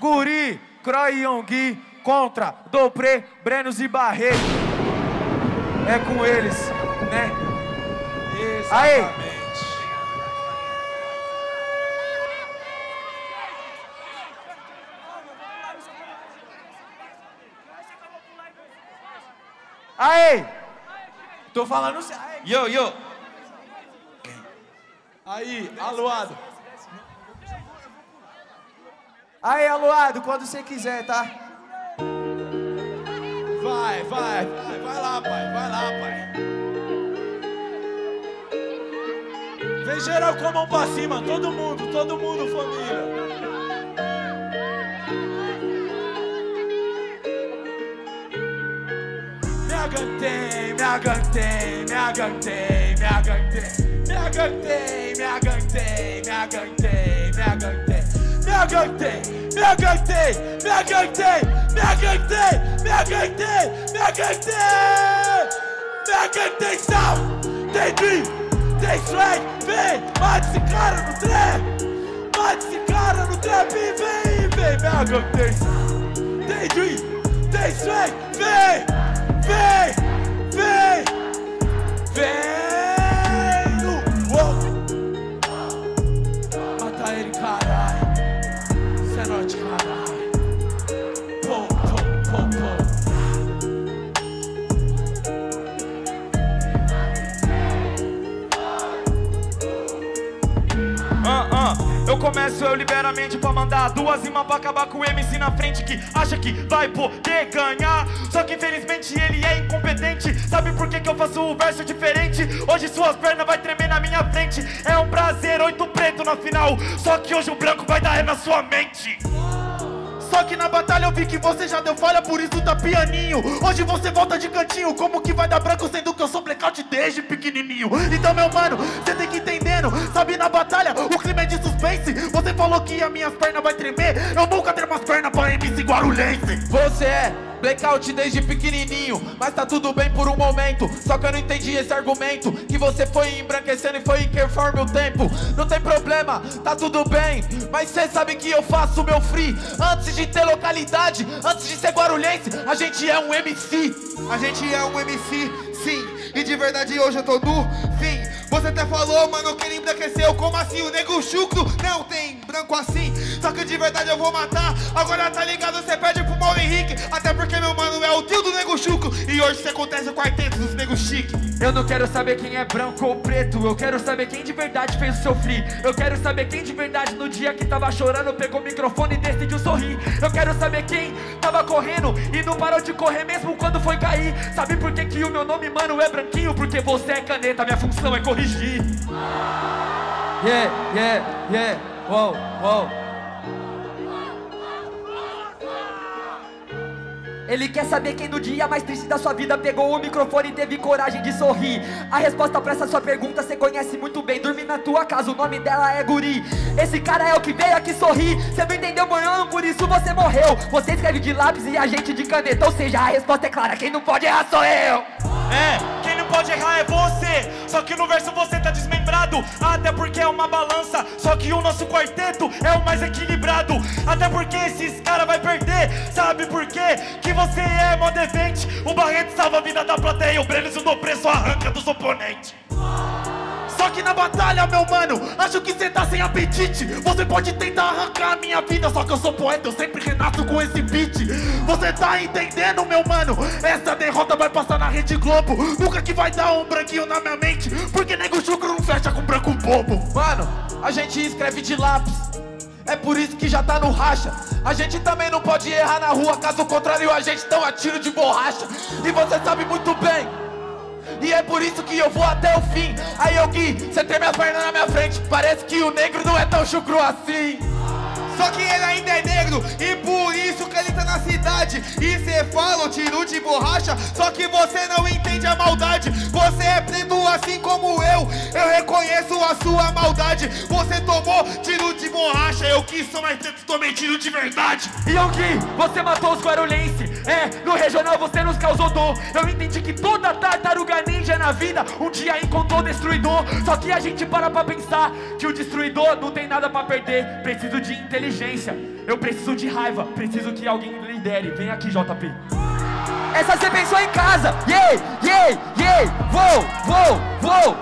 Guri, Kroy e Youngui contra Doprê, Brennuz e Barreto. É com eles, né? Exatamente. Aê! Aê! Tô falando sério. Yo! Aí, Aluado. Aí, Aluado, quando você quiser, tá? Vai. Vai lá, pai. Vem geral com a mão pra cima. Todo mundo, família. Me agantei, salve, tem drip, tem swag, vem, mata esse cara no trap, vem, me agantei, salve, tem drip, tem swag, vem, mata ele, caralho, cê é norte, caralho, pô. Eu começo, eu libero a mente pra mandar duas rimas pra acabar com o MC na frente que acha que vai poder ganhar. Só que infelizmente ele é incompetente. Sabe por que eu faço o verso diferente? Hoje suas pernas vai tremer na minha frente. É um prazer, 8 preto na final. Só que hoje o branco vai dar ré na sua mente. Só que na batalha eu vi que você já deu falha, por isso tá pianinho. Hoje você volta de cantinho, como que vai dar branco sendo que eu sou blackout desde pequenininho? Então meu mano, cê tem que entendendo, sabe, na batalha o clima é de suspense. Você falou que as minhas pernas vai tremer, eu nunca tremo as pernas pra MC Guarulhense. Você é blackout desde pequenininho, mas tá tudo bem por um momento. Só que eu não entendi esse argumento, que você foi embranquecendo e foi conforme o tempo. Não tem problema, tá tudo bem, mas cê sabe que eu faço meu free. Antes de ter localidade, antes de ser guarulhense, a gente é um MC. A gente é um MC, sim, e de verdade hoje eu tô nu, sim. Você até falou, mano, eu queria embranquecer, como assim? O nego chucro não tem branco assim. Só que de verdade eu vou matar, agora tá ligado, você perde pro Mauro Henrique. Até porque meu mano é o tio do nego chuco, e hoje isso acontece o quarteto dos negos chique. Eu não quero saber quem é branco ou preto, eu quero saber quem de verdade fez o seu free. Eu quero saber quem de verdade no dia que tava chorando pegou o microfone e decidiu sorrir. Eu quero saber quem tava correndo e não parou de correr mesmo quando foi cair. Sabe por que o meu nome, mano, é branquinho? Porque você é caneta, minha função é corrigir. Yeah, wow. Ele quer saber quem no dia mais triste da sua vida pegou o microfone e teve coragem de sorrir. A resposta pra essa sua pergunta cê conhece muito bem. Dorme na tua casa, o nome dela é Guri. Esse cara é o que veio aqui sorrir. Cê não entendeu, manhã, por isso você morreu. Você escreve de lápis e a gente de caneta. Ou seja, a resposta é clara, quem não pode errar sou eu. Quem não pode errar é você. Só que no verso você tá desmembrado, até porque é uma balança. Só que o nosso quarteto é o mais equilibrado, até porque esses cara vai perder. Sabe por quê? Que você é mó devente. O Barreto salva a vida da plateia, o Brennuz e o Doprê só arranca dos oponentes. Só que na batalha, meu mano, acho que cê tá sem apetite. Você pode tentar arrancar a minha vida, só que eu sou poeta, eu sempre renasço com esse beat. Você tá entendendo, meu mano? Essa derrota vai passar na Rede Globo. Nunca que vai dar um branquinho na minha mente, porque nego chucro não fecha com branco bobo. Mano, a gente escreve de lápis, é por isso que já tá no racha. A gente também não pode errar na rua, caso contrário a gente tão a tiro de borracha. E você sabe muito bem, e é por isso que eu vou até o fim. Aí eu Gui, cê tem minha perna na minha frente, parece que o negro não é tão chucro assim. Só que ele ainda é negro, e por isso que ele tá na cidade. E cê fala o tiro de borracha, só que você não entende a maldade. Você é preto assim como eu reconheço a sua maldade. Você tomou tiro de borracha, eu que sou mais tempo tomei tiro de verdade. Youngui, você matou os guarulhenses. É, no regional você nos causou dor. Eu entendi que toda tartaruga ninja na vida um dia encontrou o destruidor. Só que a gente para pra pensar que o destruidor não tem nada pra perder. Preciso de inteligência, eu preciso de raiva, preciso que alguém lidere. Vem aqui, JP. Essa você pensou em casa. Yay, yay, yay. Vou.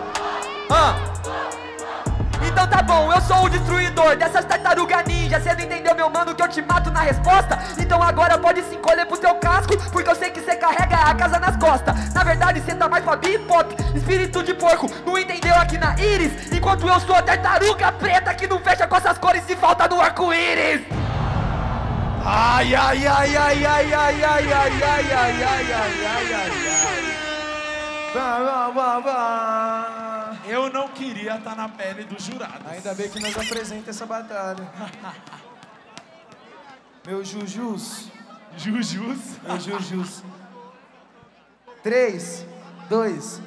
Então tá bom, eu sou o destruidor dessas tartaruga ninja. Você não entendeu, meu mano, que eu te mato na resposta? Então agora pode se encolher pro teu casco, porque eu sei que você carrega a casa nas costas. Na verdade você tá mais pra bipop, espírito de porco, não entendeu aqui na íris. Enquanto eu sou a tartaruga preta que não fecha com essas cores e falta no arco-íris. Ai. Eu não queria estar na pele do jurado. Ainda bem que nós apresenta essa batalha. Meu Jujus. Jujus? Meu Jujus. 3, 2.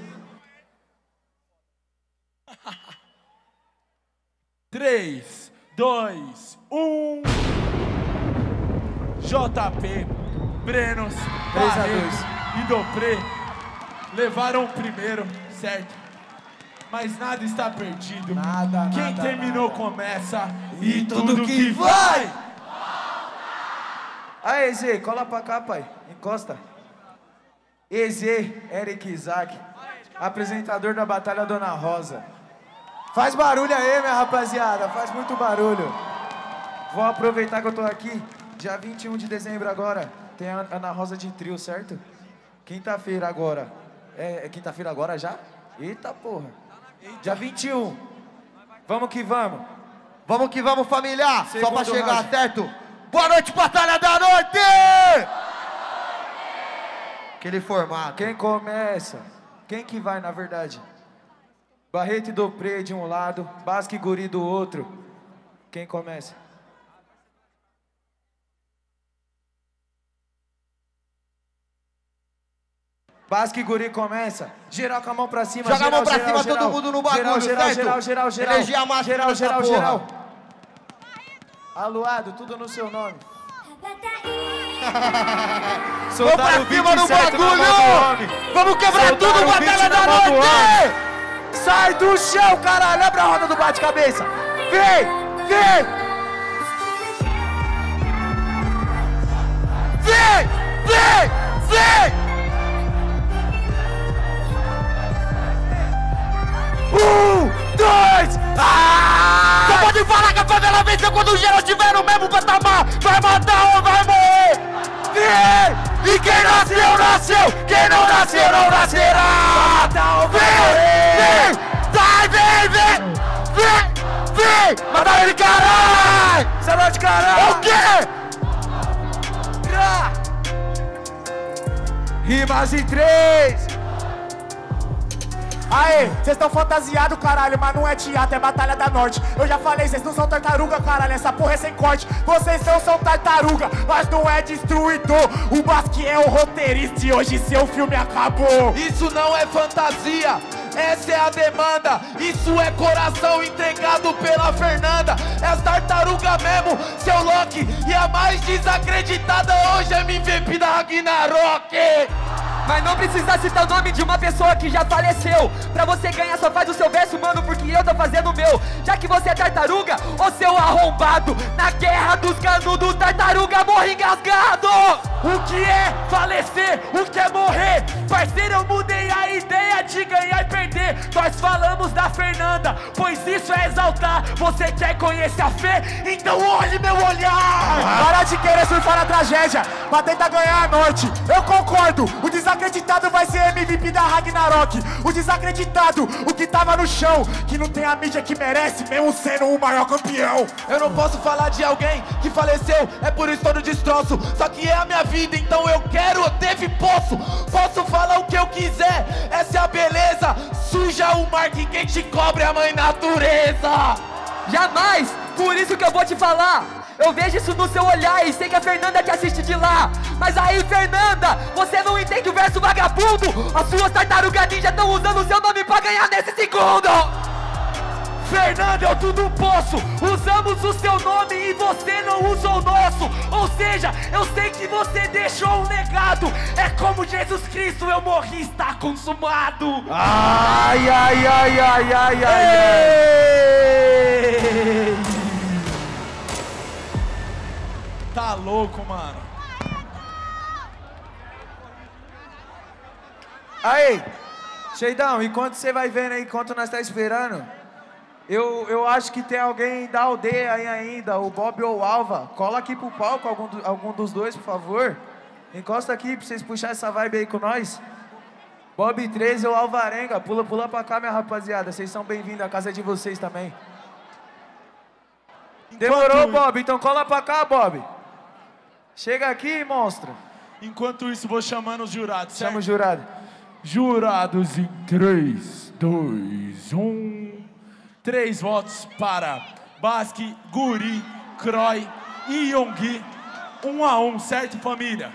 3, 2, 1. JP, Brennuz, Barreto e Doprê levaram o primeiro, certo? Mas nada está perdido. Nada. Quem terminou começa e tudo que vai! Aí, Zê, cola pra cá, pai. Encosta. Zê, Eric Isaac, apresentador da Batalha da Ana Rosa. Faz barulho aí, minha rapaziada. Faz muito barulho. Vou aproveitar que eu tô aqui. Dia 21 de dezembro agora, tem a Ana Rosa de trio, certo? Quinta-feira agora. É quinta-feira agora já? Eita porra. Dia 21. Vamos que vamos. Vamos que vamos, família. Só pra chegar, certo? Boa noite, Batalha da Norte! Aquele formato. Quem começa? Quem que vai, na verdade? Barreto e Doprê de um lado, Basck e Guri do outro. Quem começa? Basck e Guri começa. Geral com a mão pra cima. Joga geral, a mão pra geral, cima, geral, todo mundo no bagulho, certo? Geral. Energia máxima, geral. Aluado, tudo no seu nome. Vamos pra cima no bagulho! Vamos quebrar soltaram tudo, Batalha da Noite! Sai do chão, caralho! Lembra a roda do bate-cabeça! Vem! Ah! Você pode falar que a favela venceu quando o geral estiver no mesmo patamar. Vai matar ou vai morrer. E quem nasceu, nasceu. Quem não nasceu, não nascerá. Vai matar ou vai morrer. Vem. Mata ele, caralho. Você de caralho. O quê? Rimas em 3. Aê, vocês estão fantasiados, caralho, mas não é teatro, é Batalha da Norte. Eu já falei, vocês não são tartaruga, caralho, essa porra é sem corte. Vocês não são tartaruga, mas não é destruidor. O Basck é o roteirista e hoje seu filme acabou. Isso não é fantasia, essa é a demanda. Isso é coração entregado pela Fernanda. É as tartaruga mesmo, seu Loki. E a mais desacreditada hoje é MVP da Ragnarok. Mas não precisa citar o nome de uma pessoa que já faleceu. Pra você ganhar só faz o seu verso, mano, porque eu tô fazendo o meu. Já que você é tartaruga, ô seu arrombado, na guerra dos canudos, tartaruga morre engasgado. O que é falecer? O que é morrer? Parceiro, eu mudei a ideia de ganhar e perder. Nós falamos da Fernanda, pois isso é exaltar. Você quer conhecer a fé? Então olhe meu olhar. Para de querer surfar a tragédia, pra tentar ganhar a noite. Eu concordo, o desafio desacreditado vai ser MVP da Ragnarok. O desacreditado, o que tava no chão, que não tem a mídia que merece, mesmo sendo o maior campeão. Eu não posso falar de alguém que faleceu, é por isso todo destroço. Só que é a minha vida, então eu quero, eu devo e posso. Posso falar o que eu quiser, essa é a beleza. Suja o mar que quem te cobre é a mãe natureza. Jamais, por isso que eu vou te falar. Eu vejo isso no seu olhar e sei que a Fernanda que assiste de lá. Mas aí, Fernanda, você não entende o verso vagabundo? As suas tartarugas ninja estão usando o seu nome pra ganhar nesse segundo. Fernanda, eu tudo posso. Usamos o seu nome e você não usa o nosso. Ou seja, eu sei que você deixou um legado. É como Jesus Cristo, eu morri, está consumado. Ai, ai, ai, ai, ai, ai. Ei! Tá louco, mano. Aí, Cheidão, enquanto você vai vendo aí, enquanto nós tá esperando, eu acho que tem alguém da aldeia aí ainda, o Bob ou o Alva. Cola aqui pro palco, algum dos dois, por favor. Encosta aqui pra vocês puxarem essa vibe aí com nós. Bob 13 ou Alvarenga, pula pra cá, minha rapaziada. Vocês são bem-vindos, a casa é de vocês também. Demorou, Bob? Então cola pra cá, Bob. Chega aqui e mostra. Enquanto isso, vou chamando os jurados, certo? Chama os jurados. Jurados em 3, 2, 1. 3 votos para Basck, Guri, Kroy e Youngui. 1 a 1, certo, família?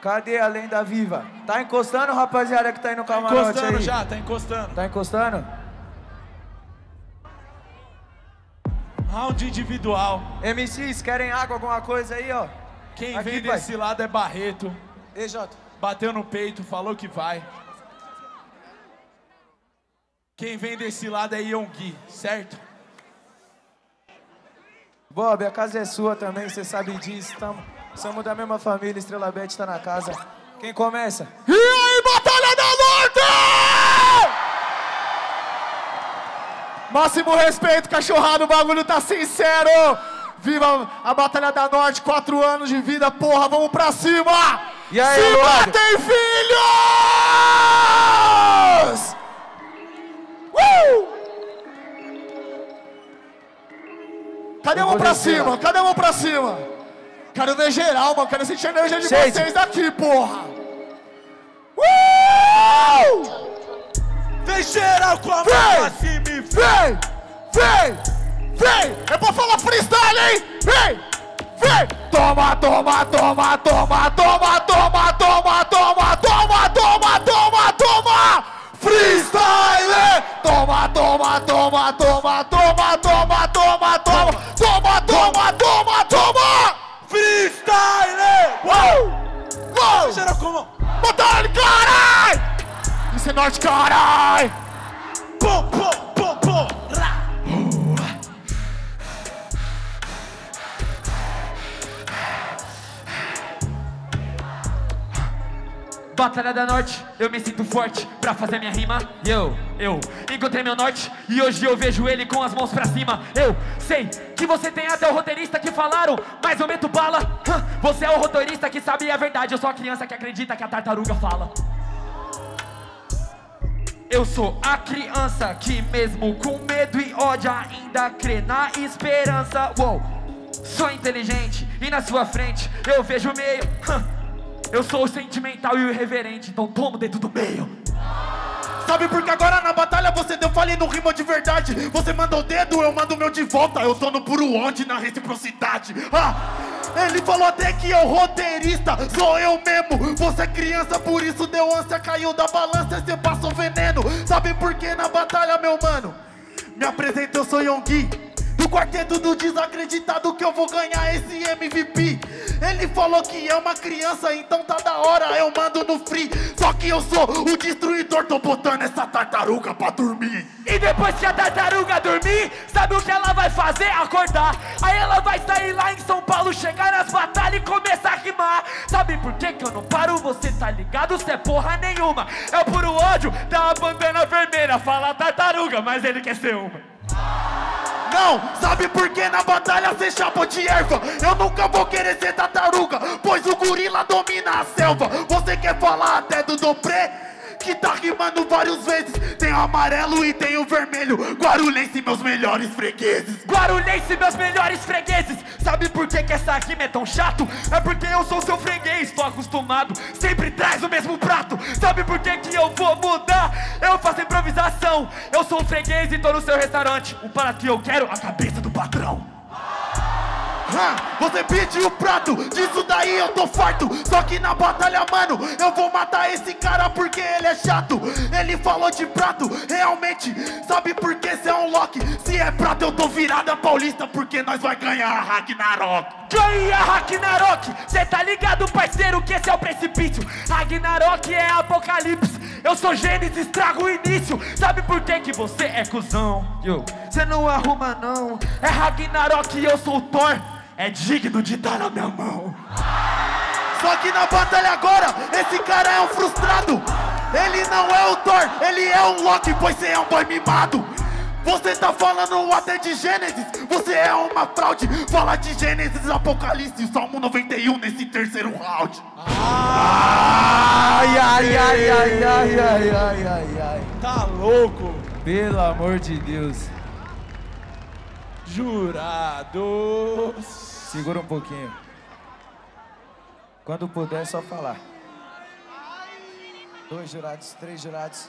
Cadê a lenda viva? Tá encostando, rapaziada, que tá aí no camarote? Tá encostando aí. Já, tá encostando. Tá encostando? Round individual. MCs, querem água, alguma coisa aí, ó? Quem aqui, vem desse lado é Barreto. EJ. Bateu no peito, falou que vai. Quem vem desse lado é Youngui, certo? Bob, a casa é sua também, você sabe disso. Somos da mesma família, Estrela Bete tá na casa. Quem começa? E aí, Batalha da Norte! Máximo respeito, cachorrada, o bagulho tá sincero. Viva a Batalha da Norte, 4 anos de vida, porra, vamos pra cima. E aí, se batem, filhos! Cadê a mão pra cima? Cadê a mão pra cima? Quero ver geral, mano, quero sentir a energia de vocês daqui, porra. Vem geral com a mão pra cima. Vem! Vem! Vem! É pra falar freestyle, hein? Vem! Vem! Toma, toma, toma, toma, toma, toma, toma, toma, toma, toma, toma, toma! Freestyle! Toma, toma, toma, toma, toma, toma, toma, toma, toma, toma, toma, toma! Freestyle! Uou! Uou! Será como? Batalha, carai! Isso é norte, carai! Pum, pum! Batalha da Norte, eu me sinto forte pra fazer minha rima. Eu encontrei meu norte e hoje eu vejo ele com as mãos pra cima. Eu sei que você tem até o roteirista que falaram, mas eu meto bala. Você é o roteirista que sabe a verdade. Eu sou a criança que acredita que a tartaruga fala. Eu sou a criança que mesmo com medo e ódio ainda crê na esperança. Uou, sou inteligente e na sua frente eu vejo o meio. Eu sou sentimental e irreverente, então tomo dentro do meio. Sabe porque agora na batalha você deu falha e não rima de verdade. Você manda o dedo, eu mando o meu de volta. Eu tô no puro onde, na reciprocidade. Ele falou até que eu roteirista, sou eu mesmo. Você é criança, por isso deu ânsia, caiu da balança e você passa o veneno. Sabe por que na batalha, meu mano? Me apresento, eu sou Youngui, do quarteto do desacreditado que eu vou ganhar esse MVP. Ele falou que é uma criança, então tá da hora, eu mando no free. Só que eu sou o destruidor, tô botando essa tartaruga pra dormir. E depois que a tartaruga dormir, sabe o que ela vai fazer? Acordar. Aí ela vai sair lá em São Paulo, chegar nas batalhas e começar a rimar. Sabe por que que eu não paro? Você tá ligado? Cê é porra nenhuma. É puro ódio da bandana vermelha. Fala tartaruga, mas ele quer ser uma. Não, sabe por que na batalha cê chapa de erva? Eu nunca vou querer ser tartaruga, pois o gorila domina a selva. Você quer falar até do Doprê? que tá rimando várias vezes. Tem o amarelo e tem o vermelho. Guarulhense, meus melhores fregueses. Guarulhense, meus melhores fregueses. Sabe por que que essa rima é tão chato? É porque eu sou seu freguês, tô acostumado. Sempre traz o mesmo prato. Sabe por que que eu vou mudar? Eu faço improvisação. Eu sou um freguês e tô no seu restaurante. O prato que eu quero, a cabeça do patrão. Você pede o prato, disso daí eu tô farto. Só que na batalha, mano, eu vou matar esse cara porque ele é chato. Ele falou de prato, realmente, sabe por que cê é um Loki? Se é prato eu tô virada paulista, porque nós vai ganhar a Ragnarok. Ganha a Ragnarok, cê tá ligado, parceiro, que esse é o precipício. Ragnarok é apocalipse, eu sou Gênesis, trago o início. Sabe por que que você é cuzão? Cê não arruma não, é Ragnarok e eu sou o Thor. É digno de estar na minha mão. Só que na batalha agora, esse cara é um frustrado. Ele não é o Thor, ele é um Loki, pois você é um boy mimado. Você tá falando até de Gênesis, você é uma fraude. Fala de Gênesis, Apocalipse, Salmo 91 nesse terceiro round. Ai, ai, ai, ai, ai, ai, ai, ai, ai. Tá louco? Pelo amor de Deus. Jurados. Segura um pouquinho. Quando puder, é só falar. 2 jurados, 3 jurados,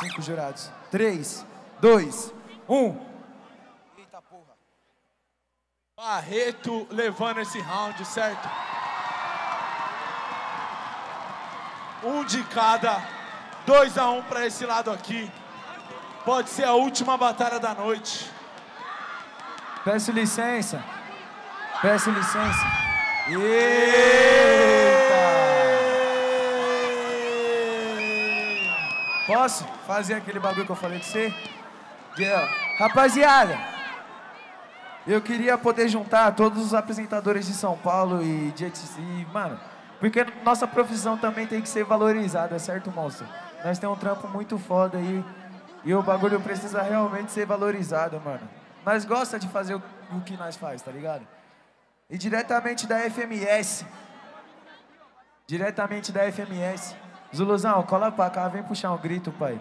5 jurados. 3, 2, 1. Eita porra. Barreto levando esse round, certo? 1 de cada. 2 a 1 pra esse lado aqui. Pode ser a última batalha da noite. Peço licença. Peço licença. Eita! Posso fazer aquele bagulho que eu falei com você? Yeah. Rapaziada, eu queria poder juntar todos os apresentadores de São Paulo e mano, porque nossa profissão também tem que ser valorizada, certo, monstro? Nós temos um trampo muito foda aí e o bagulho precisa realmente ser valorizado, mano. Nós gosta de fazer o que nós faz, tá ligado? E diretamente da FMS. Diretamente da FMS. Zuluzão, cola pra cá, vem puxar um grito, pai.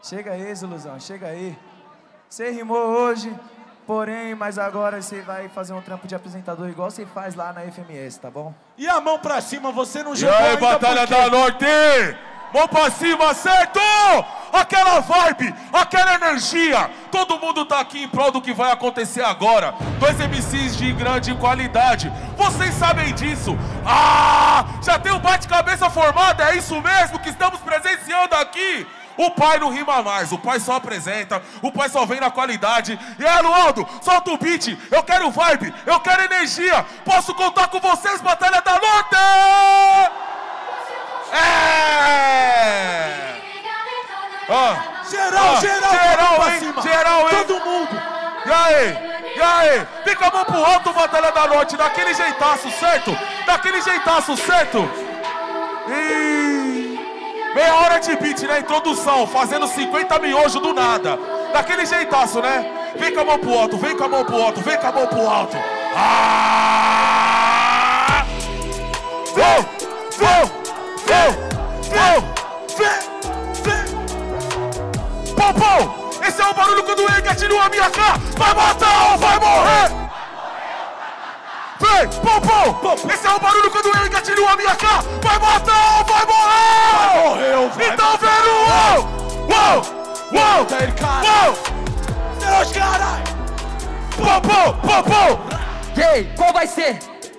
Chega aí, Zuluzão, chega aí. Você rimou hoje, porém, mas agora você vai fazer um trampo de apresentador igual você faz lá na FMS, tá bom? E a mão pra cima, você não jogou ainda. E aí, Batalha da Norte! Mão pra cima, certo? Aquela vibe, aquela energia. Todo mundo tá aqui em prol do que vai acontecer agora. 2 MCs de grande qualidade. Vocês sabem disso. Já tem um bate-cabeça formado. É isso mesmo que estamos presenciando aqui. O pai não rima mais, o pai só apresenta, o pai só vem na qualidade. E aí, Aluado, solta o beat, eu quero vibe, eu quero energia. Posso contar com vocês, Batalha da Norte? É! Geral, pra cima. Geral, hein? Todo mundo! E aí? E aí? Fica a mão pro alto, Batalha da Norte, daquele jeitaço, certo? Daquele jeitaço, certo? E... meia hora de beat, né? Introdução, fazendo 50 miojos do nada. Daquele jeitaço, né? Vem com a mão pro alto, vem com a mão pro alto, vem com a mão pro alto. Ah! Pô, pô, esse é o barulho quando ele continua a minha cara. Vai matar ou vai morrer? Vem, pô, pô, esse é o barulho quando ele continua a minha cara. Vai matar ou vai morrer? Vai morrer ou vai. Então vem no uou, seus caras. Pô. E aí, qual vai ser?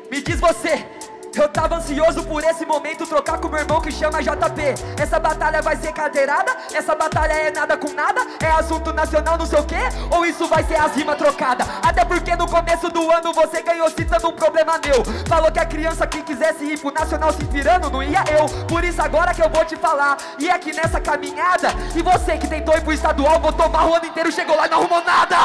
Me diz você. Eu tava ansioso por esse momento, trocar com meu irmão que chama JP. Essa batalha vai ser cadeirada, essa batalha é nada com nada. É assunto nacional, não sei o quê, ou isso vai ser as rimas trocadas. Até porque no começo do ano você ganhou citando um problema meu. Falou que a criança que quisesse ir pro nacional se virando, não ia eu. Por isso agora que eu vou te falar, e é que nessa caminhada, e você que tentou ir pro estadual, vou tomar o ano inteiro, chegou lá e não arrumou nada.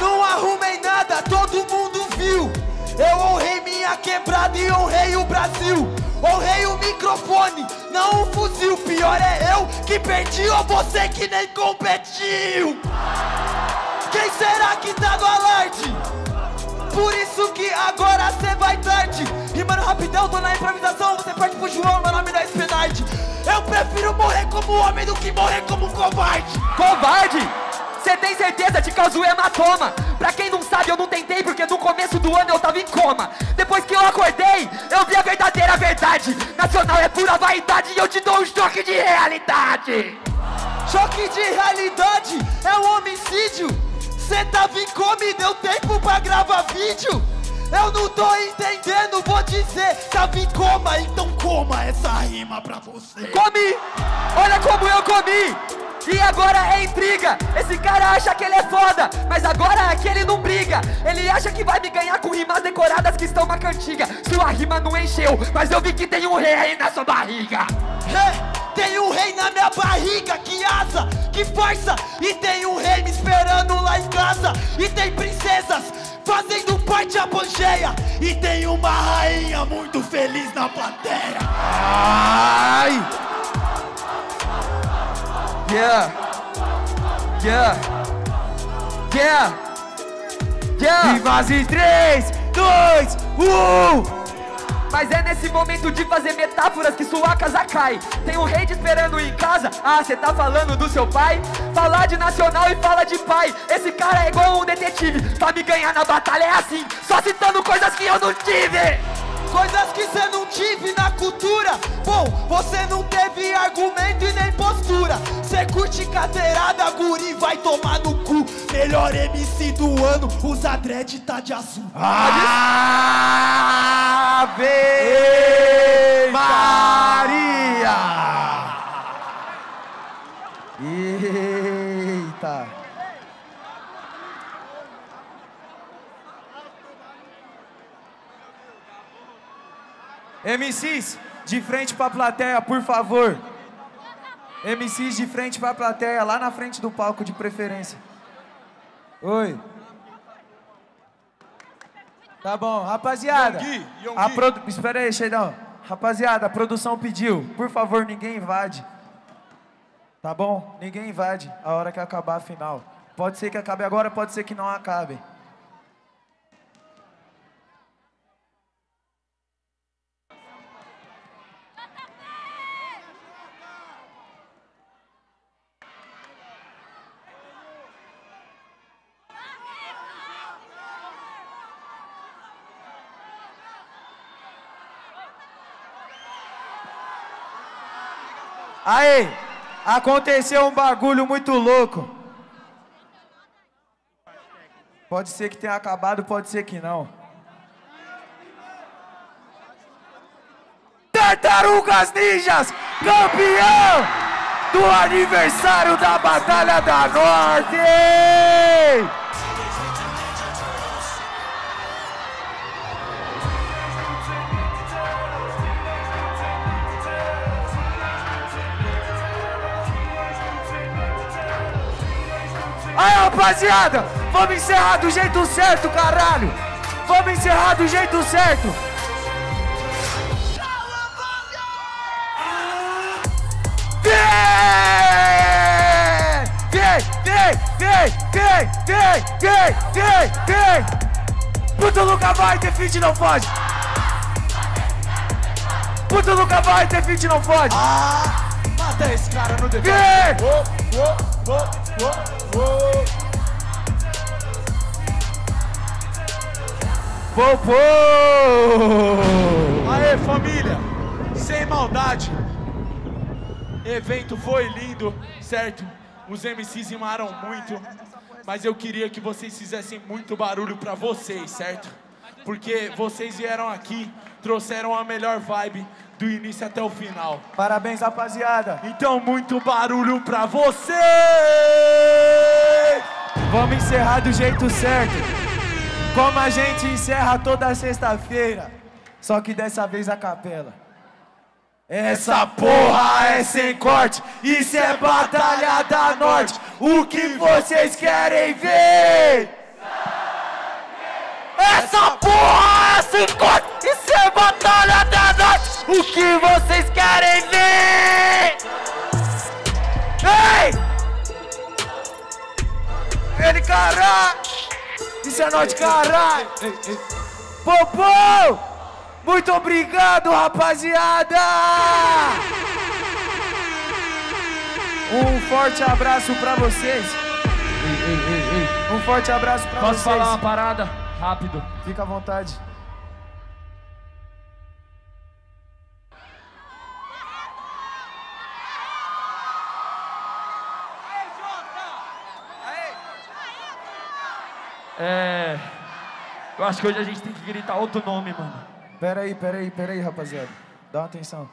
Não arrumei nada, todo mundo viu. Eu honrei minha quebrada e honrei o Brasil. Honrei o microfone, não o fuzil. Pior é eu que perdi ou você que nem competiu. Quem será que tá no alarde? Por isso que agora cê vai tarde. E mano, rapidão, tô na improvisação, você parte pro João, meu nome não é Spinite. Eu prefiro morrer como homem do que morrer como covarde. Covarde? Cê tem certeza? Te causou hematoma. Pra quem não sabe, eu não tentei porque no começo do ano eu tava em coma. Depois que eu acordei, eu vi a verdadeira verdade. Nacional é pura vaidade e eu te dou um choque de realidade. Choque de realidade é um homicídio. Cê tava em coma e deu tempo pra gravar vídeo. Eu não tô entendendo, vou dizer. Tava em coma, então coma essa rima pra você. Comi! Olha como eu comi! E agora é intriga, esse cara acha que ele é foda, mas agora é que ele não briga. Ele acha que vai me ganhar com rimas decoradas que estão na cantiga. Sua rima não encheu, mas eu vi que tem um rei aí na sua barriga. É, tem um rei na minha barriga, que asa, que força. E tem um rei me esperando lá em casa. E tem princesas fazendo parte da Pangeia. E tem uma rainha muito feliz na plateia. Ai! Yeah, yeah, yeah, yeah. E fase 3, 2, 1. Mas é nesse momento de fazer metáforas que sua casa cai. Tem um rei te esperando em casa. Ah, cê tá falando do seu pai? Falar de nacional e fala de pai. Esse cara é igual um detetive. Pra me ganhar na batalha é assim, só citando coisas que eu não tive. Coisas que cê não tive na cultura. Bom, você não teve argumento e nem postura. Cê curte cadeirada, Guri, vai tomar no cu. Melhor MC do ano, usa dread, tá de azul. Ah, vem Maria. Eita. MCs, de frente pra plateia, por favor. MCs, de frente pra plateia, lá na frente do palco, de preferência. Oi. Tá bom, rapaziada. Espera aí, Cheidão. Rapaziada, a produção pediu. Por favor, ninguém invade. Tá bom? Ninguém invade a hora que acabar a final. Pode ser que acabe agora, pode ser que não acabe. Aí, aconteceu um bagulho muito louco. Pode ser que tenha acabado, pode ser que não. Tartarugas Ninjas, campeão do aniversário da Batalha da Norte! Aí, rapaziada, vamos encerrar do jeito certo, caralho. Vamos encerrar do jeito certo. Vem. Puto nunca vai ter fit, não foge. Puto nunca vai ter fit, não foge. Ah, mata esse cara no defeito. Aê, família, sem maldade, evento foi lindo, certo? Os MCs rimaram muito, mas eu queria que vocês fizessem muito barulho pra vocês, certo? Porque vocês vieram aqui, trouxeram a melhor vibe do início até o final. Parabéns, rapaziada. Então, muito barulho pra vocês! Vamos encerrar do jeito certo. Como a gente encerra toda sexta-feira, só que dessa vez a capela. Essa porra é sem corte, isso é Batalha da Norte. O que vocês querem ver? Essa porra é sem corte, isso é Batalha da Norte. O que vocês querem ver? Ei! Ele, caralho! isso é nóis, caralho! Popô! Muito obrigado, rapaziada! Um forte abraço pra vocês. Um forte abraço pra vocês. Posso falar uma parada? Rápido. Fica à vontade. É... Eu acho que hoje a gente tem que gritar outro nome, mano. Pera aí, rapaziada. Dá uma atenção.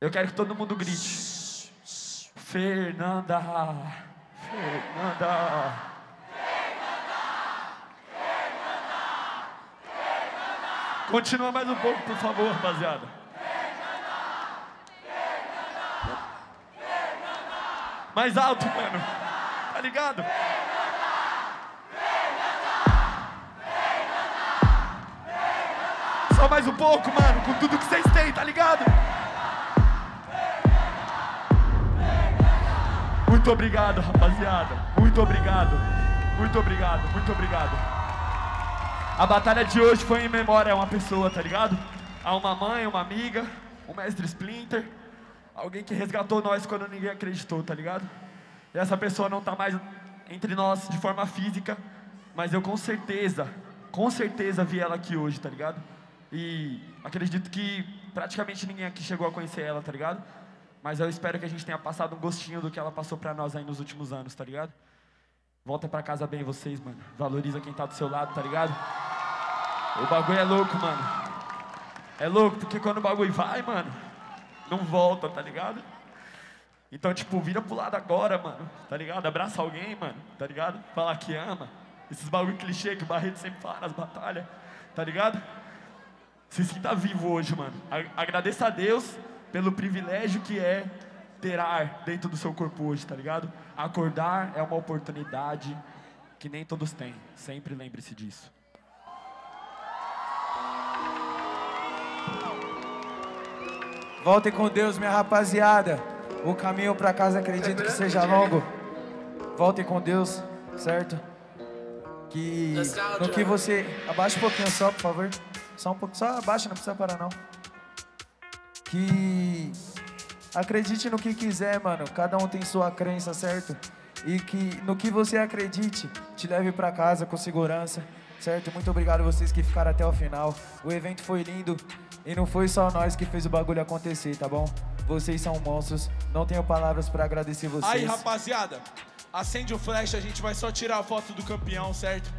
Eu quero que todo mundo grite. Fernanda. Fernanda. Fernanda. Continua mais um pouco, por favor, rapaziada. Fernanda. Fernanda. Mais alto, mano. Tá ligado? Só mais um pouco, mano, com tudo que vocês têm, tá ligado? Muito obrigado, rapaziada. Muito obrigado. Muito obrigado, muito obrigado. A batalha de hoje foi em memória a uma pessoa, tá ligado? A uma mãe, uma amiga, um mestre Splinter, alguém que resgatou nós quando ninguém acreditou, tá ligado? E essa pessoa não tá mais entre nós de forma física, mas eu com certeza vi ela aqui hoje, tá ligado? E acredito que praticamente ninguém aqui chegou a conhecer ela, tá ligado? Mas eu espero que a gente tenha passado um gostinho do que ela passou pra nós aí nos últimos anos, tá ligado? Volta pra casa bem vocês, mano. Valoriza quem tá do seu lado, tá ligado? O bagulho é louco, mano. É louco, porque quando o bagulho vai, mano, não volta, tá ligado? Então, tipo, vira pro lado agora, mano, tá ligado? Abraça alguém, mano, tá ligado? Fala que ama. Esses bagulho clichê que o Barreto sempre fala nas batalhas, tá ligado? Se sinta vivo hoje, mano. Agradeça a Deus pelo privilégio que é ter ar dentro do seu corpo hoje, tá ligado? Acordar é uma oportunidade que nem todos têm. Sempre lembre-se disso. Voltem com Deus, minha rapaziada. O caminho pra casa acredito que seja longo. Voltem com Deus, certo? Que no que você... Abaixa um pouquinho só, por favor. Só um pouco, só abaixa, não precisa parar, não. Que acredite no que quiser, mano. Cada um tem sua crença, certo? E que no que você acredite, te leve pra casa com segurança, certo? Muito obrigado a vocês que ficaram até o final. O evento foi lindo e não foi só nós que fez o bagulho acontecer, tá bom? Vocês são monstros, não tenho palavras pra agradecer vocês. Aí, rapaziada, acende o flash, a gente vai só tirar a foto do campeão, certo?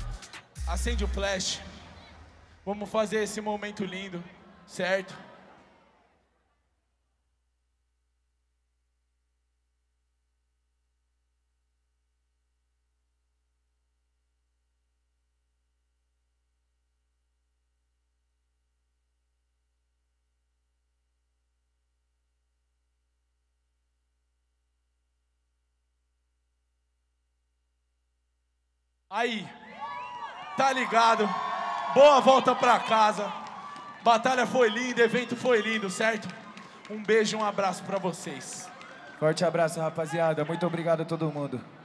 Acende o flash. Vamos fazer esse momento lindo, certo? Aí, tá ligado? Boa volta pra casa. Batalha foi linda, evento foi lindo, certo? Um beijo, um abraço pra vocês. Forte abraço, rapaziada. Muito obrigado a todo mundo.